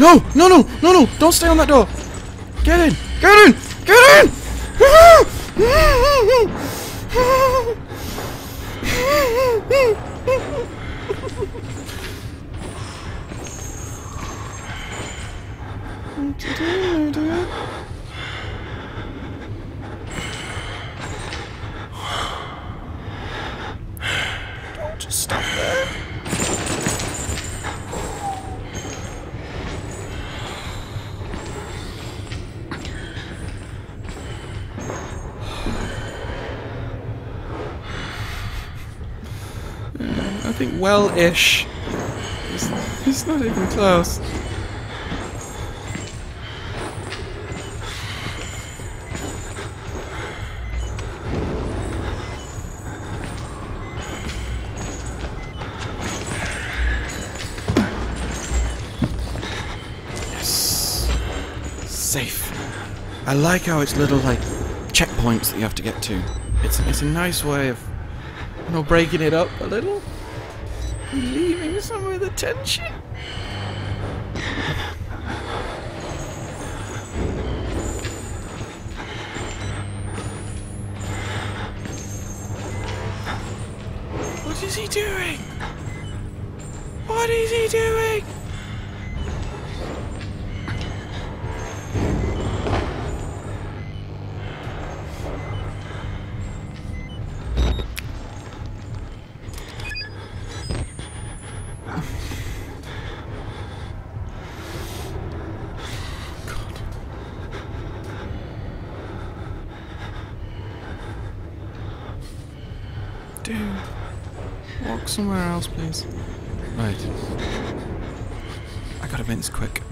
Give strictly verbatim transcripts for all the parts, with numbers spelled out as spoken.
No, no, no, no, no! Don't stay on that door! Get in! Get in! Get in! Don't just stop there. I think well-ish. It's, it's not even close. Yes. Safe. I like how it's little, like, checkpoints that you have to get to. It's, it's a nice way of, you know, breaking it up a little. Leaving some of the tension. What is he doing? What is he doing? Walk somewhere else, please. Right. I gotta make this quick.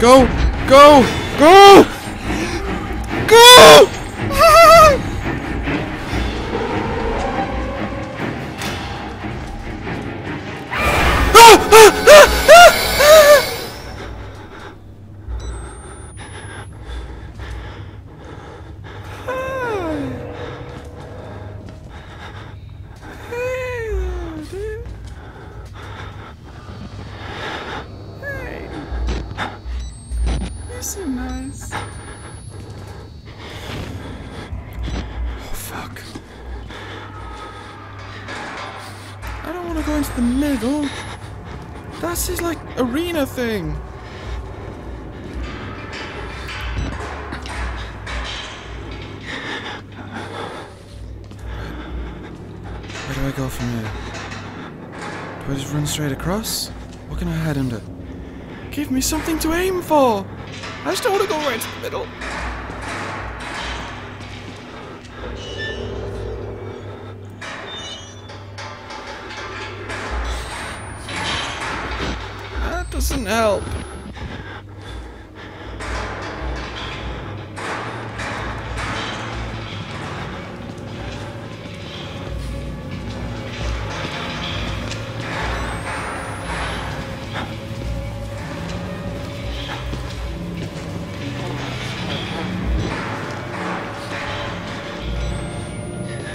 Go! Go! Go! Go! Nice. Oh fuck. I don't want to go into the middle. That's his like arena thing. Where do I go from here? Do I just run straight across? What can I hide under? Give me something to aim for! I just don't want to go right to the middle. That doesn't help.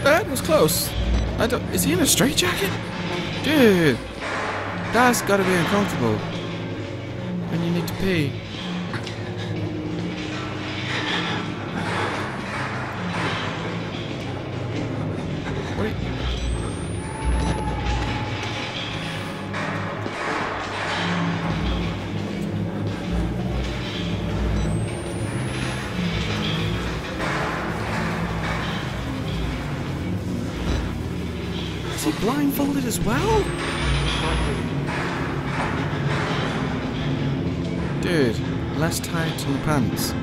That was close. I don't. Is he in a straitjacket? Dude, that's gotta be uncomfortable. When you need to pee. Wait. Is he blindfolded as well? Dude, less tight in the pants.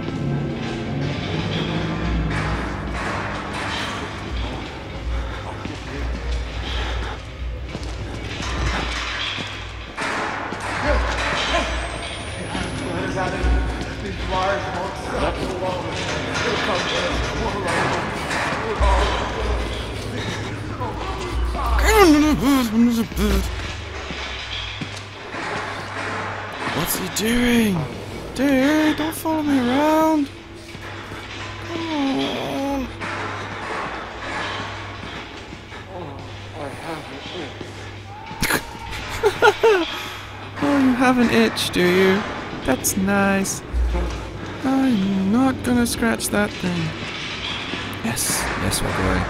What's he doing? Dude, don't follow me around. Come on. Oh, I have an itch. Oh, you have an itch, do you? That's nice. I'm not gonna scratch that thing. Yes, yes, walk away.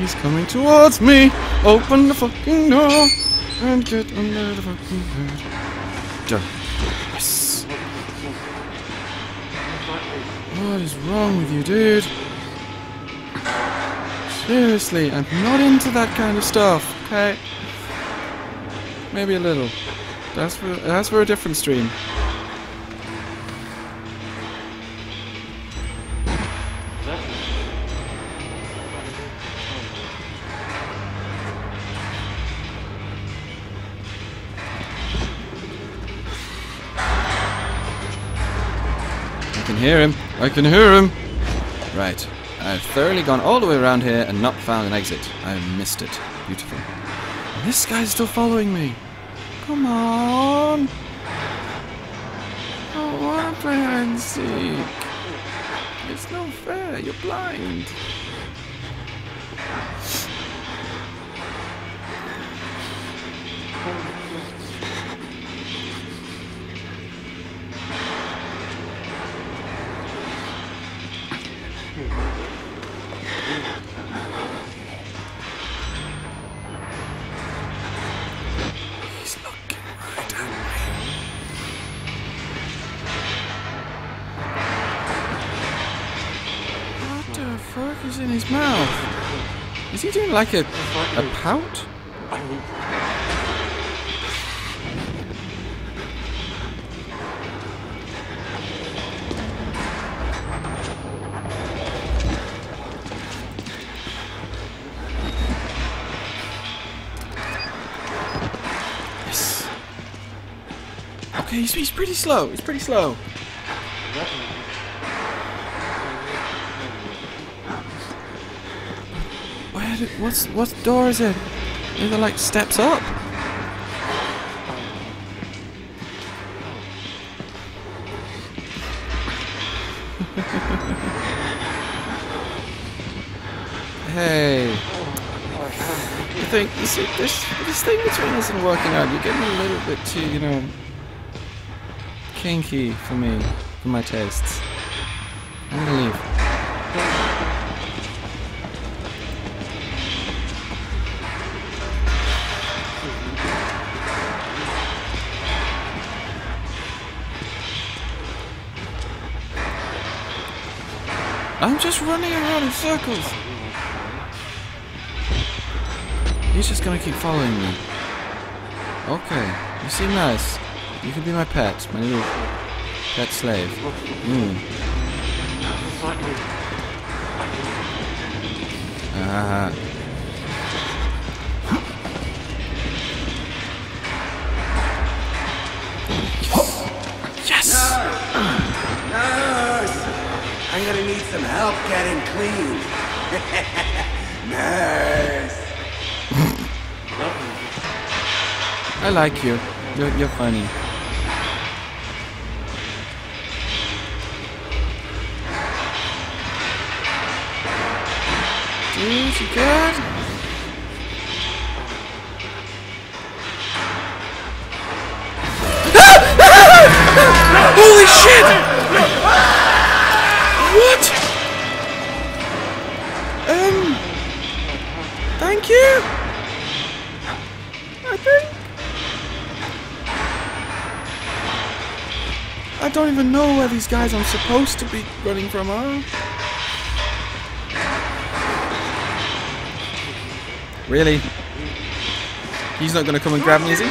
He's coming towards me! Open the fucking door! And get under the fucking bed. Jump. Yes! What is wrong with you, dude? Seriously, I'm not into that kind of stuff, okay? Maybe a little. That's for, that's for a different stream. I can hear him. I can hear him. Right. I've thoroughly gone all the way around here and not found an exit. I missed it. Beautiful. And this guy's still following me. Come on. I want to play hide and seek. It's not fair. You're blind. What is in his mouth? Is he doing like a, a pout? Yes. Okay, he's, he's pretty slow. He's pretty slow. What's what door is it? Are there like steps up? Hey, I think this this this thing between us isn't working out. You're getting a little bit too, you know, kinky for me, for my tastes. I'm gonna leave. I'm just running around in circles. He's just gonna keep following me. Okay, you seem nice. You can be my pet, my little pet slave. Mm. Ah. I'm gonna need some help getting clean. Nurse. I like you. You're, you're funny. Dude, you good? Holy shit! What? Um. Thank you. I think. I don't even know where these guys I'm supposed to be running from are. Really? He's not going to come and grab me, is he?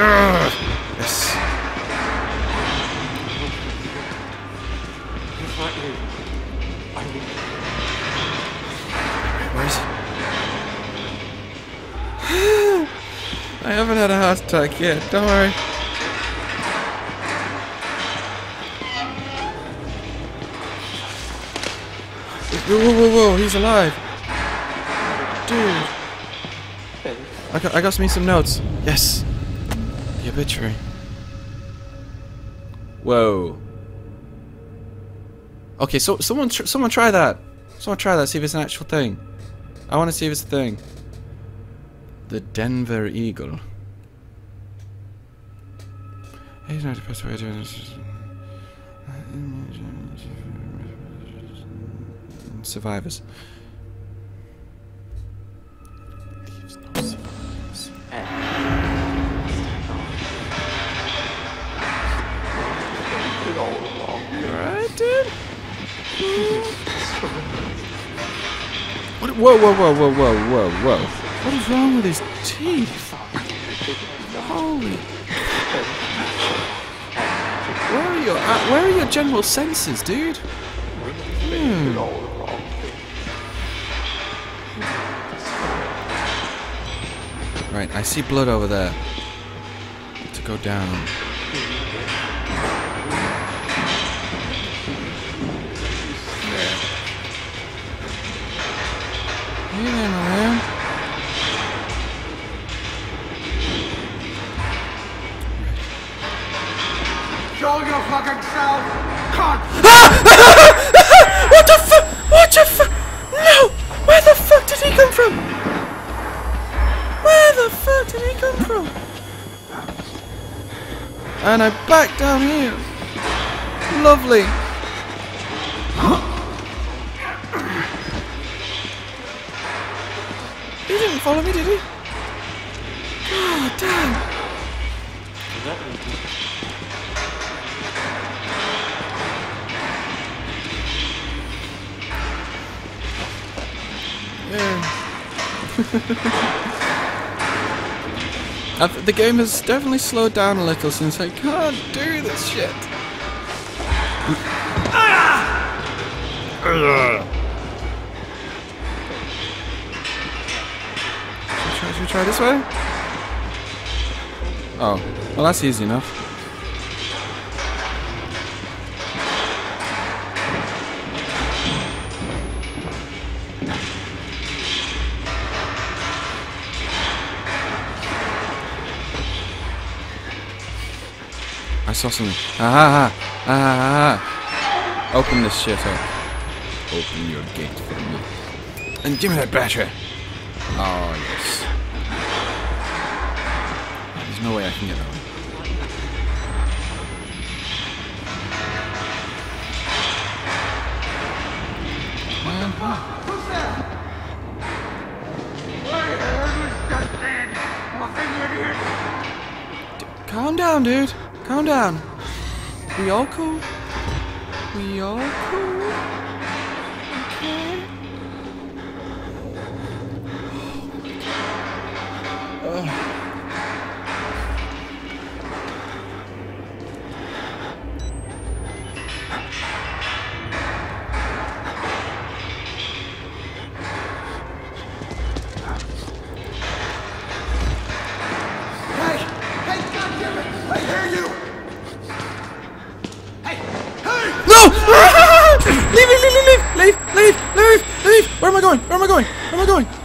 Ugh. Yes. If not you, I will. Where is he? I haven't had a heart attack yet. Don't worry. Whoa, whoa, whoa, whoa! He's alive, dude. I got, I got me some notes. Yes. The obituary. Whoa. Okay, so someone, tr someone try that. Someone try that. See if it's an actual thing. I want to see if it's a thing. The Denver Eagle. He's not the best way to do this. Survivors. What? Whoa, whoa, whoa, whoa, whoa, whoa, whoa. What is wrong with his teeth? Holy. Where are your, uh, where are your general senses, dude? Hmm. Right, I see blood over there. To go down. Hey there, my man. Show your fucking self! Cut! Ah! What the fuck? What the fuck? No! Where the fuck did he come from? Where the fuck did he come from? And I'm back down here. Lovely. Huh? He didn't follow me, did he? Oh, damn. Yeah. I've, the game has definitely slowed down a little since I can't do this shit. Ah! Ugh. Should we try this way? Oh, well that's easy enough. I saw something. Ah, ah, ah, ah. Open this shit up. Open your gate for me. And give me that battery. Oh yes. There's no way I can get that one. Calm down, dude. Calm down. We all cool. We all cool. Okay. Ugh. Leave! Leave! Leave! Leave! Leave! Where am I going? Where am I going? Where am I going?